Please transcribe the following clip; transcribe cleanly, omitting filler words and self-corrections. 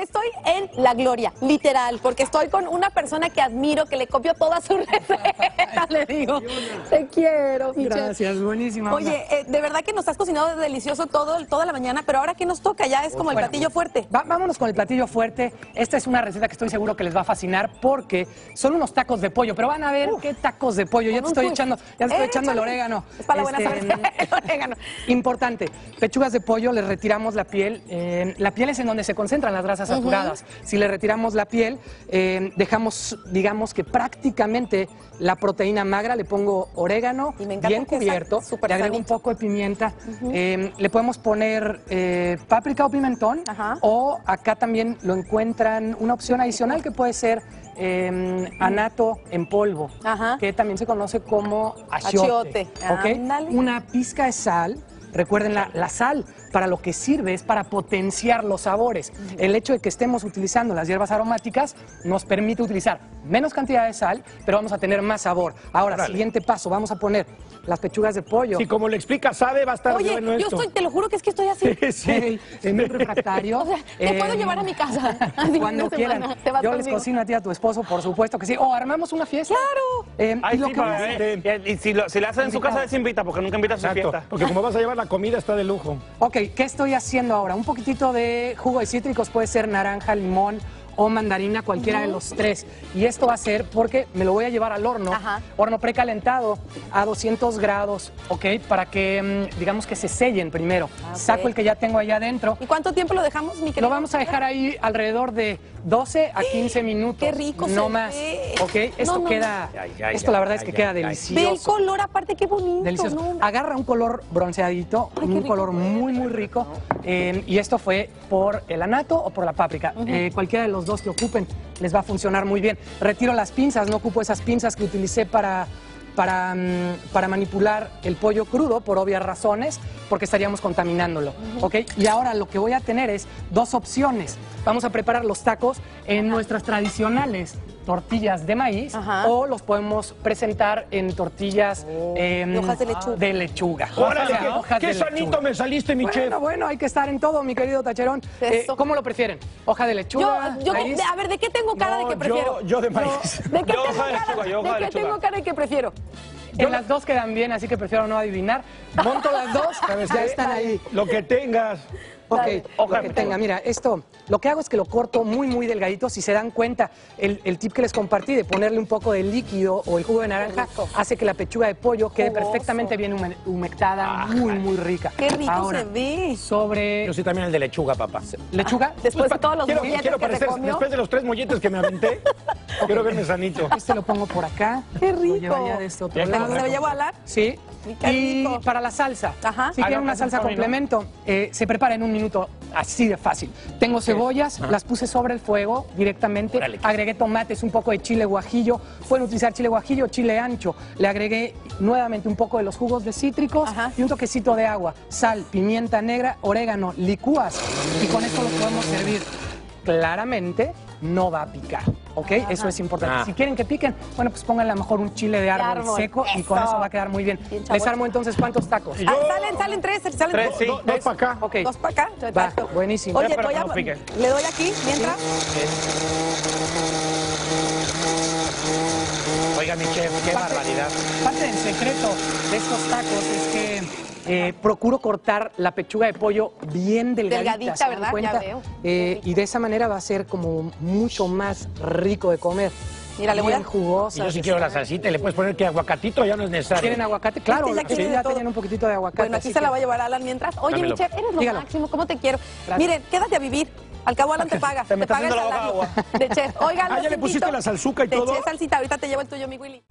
Estoy en la gloria, literal, porque estoy con una persona que admiro, que le copio todas sus recetas, le digo. Te quiero, Michelle. Gracias, buenísima. Oye, de verdad que nos has cocinado delicioso toda la mañana, pero ahora ¿qué nos toca? Ya es como el platillo fuerte. Vámonos con el platillo fuerte. Esta es una receta que estoy seguro que les va a fascinar porque son unos tacos de pollo, pero van a ver qué tacos de pollo. Ya te estoy echando, el orégano. Es para la buena saber, el orégano. Importante, pechugas de pollo, les retiramos la piel. La piel es en donde se concentran las grasas saturadas. Si le retiramos la piel, dejamos, digamos que prácticamente la proteína magra, le pongo orégano bien cubierto, le agrego un poco de pimienta, le podemos poner páprica o pimentón, o acá también lo encuentran una opción adicional que puede ser annatto en polvo, que también se conoce como achiote. ¿Okay? Una pizca de sal. Recuerden, la sal para lo que sirve es para potenciar los sabores. El hecho de que estemos utilizando las hierbas aromáticas nos permite utilizar menos cantidad de sal, pero vamos a tener más sabor. Ahora, siguiente paso, vamos a poner las pechugas de pollo. Sí, como le explica, sabe, va a estar bueno esto. Oye, yo estoy, te lo juro que es que estoy así. Sí, en un refractario. O sea, te puedo llevar a mi casa. Cuando quieran. Yo les cocino a ti, a tu esposo, por supuesto que sí. O armamos una fiesta. ¡Claro! Y si la hacen en su casa, desinvita, porque nunca invita a su fiesta. Porque como vas a llevar la comida, está de lujo. Ok, ¿qué estoy haciendo ahora? Un poquitito de jugo de cítricos, puede ser naranja, limón o mandarina, cualquiera de los tres. Y esto va a ser porque me lo voy a llevar al horno, horno precalentado a 200 grados, ¿ok? Para que, digamos que se sellen primero. Saco el que ya tengo allá adentro. ¿Y cuánto tiempo lo dejamos, mi querido? Lo vamos a dejar ahí alrededor de 12 a 15 minutos. ¡Qué rico! No más, ¿ok? Esto queda, esto la verdad es que queda delicioso. Ve el color, aparte, qué bonito. Delicioso. No. Agarra un color bronceadito, un color muy, muy rico. Y esto fue por el annatto o por la páprica. Cualquiera de los dos que ocupen les va a funcionar muy bien. Retiro las pinzas, no ocupo esas pinzas que utilicé para manipular el pollo crudo por obvias razones, porque estaríamos contaminándolo, ¿ok? Y ahora lo que voy a tener es dos opciones. Vamos a preparar los tacos en nuestras tradicionales tortillas de maíz, o los podemos presentar en tortillas de hojas de lechuga. ¡Órale! ¡Qué sanito me saliste, mi chef! Bueno, hay que estar en todo, mi querido Tacherón. ¿Cómo lo prefieren? ¿Hoja de lechuga? A ver, ¿de qué tengo cara de que prefiero? Yo de maíz. ¿De qué tengo cara de que prefiero? Las dos quedan bien, así que prefiero no adivinar. Monto las dos, ya están ahí. Lo que tengas. Ok, lo que tenga. Mira, esto, lo que hago es que lo corto muy, muy delgadito. Si se dan cuenta, el tip que les compartí de ponerle un poco de líquido o el jugo de naranja hace que la pechuga de pollo quede perfectamente bien humectada, muy, muy rica. ¡Qué rico se ve! Sobre... Yo soy también el de lechuga, papá. ¿Lechuga? Después de todos los molletes que te comió. Después de los 3 molletes que me aventé, quiero verme sanito. Este lo pongo por acá. ¡Qué rico! Lo llevo ya de este otro lado. ¿Se lo llevo a la? Sí. Y para la salsa, si quieren una salsa complemento, se prepara en un minuto, así de fácil. Tengo cebollas, las puse sobre el fuego directamente, agregué tomates, un poco de chile guajillo, pueden utilizar chile guajillo, chile ancho, le agregué nuevamente un poco de los jugos de cítricos y un toquecito de agua, sal, pimienta negra, orégano, licúas y con esto lo podemos servir. Claramente no va a picar, ¿ok? Eso es importante. Si quieren que piquen, bueno, pues pónganle a lo mejor un chile de árbol seco y con eso va a quedar muy bien. Les armo entonces cuántos tacos. Salen 3, salen 3. Sí. 2 para acá. Ok. 2 para acá. Va, buenísimo. Oye, le doy aquí mientras. Oiga, mi chef, qué barbaridad. Parte del secreto de estos tacos es que... procuro cortar la pechuga de pollo bien delgadita, ¿se dan cuenta? Ya veo. Y de esa manera va a ser como mucho más rico de comer. Mira, le voy a jugosa. Y yo sí quiero la salsita, le puedes poner que aguacatito ya no es necesario. ¿Quieren aguacate? Claro, sí, ya tenían un poquitito de aguacate. Bueno, aquí se la va a llevar Alan mientras. Oye, mi chef, eres lo máximo, ¿cómo te quiero? Gracias. Miren, quédate a vivir. Al cabo Alan te paga. Te paga el salario de chef. Oigan, ya le pusiste la salsuca y todo. Te eché salsita, ahorita te llevo el tuyo, mi Willy.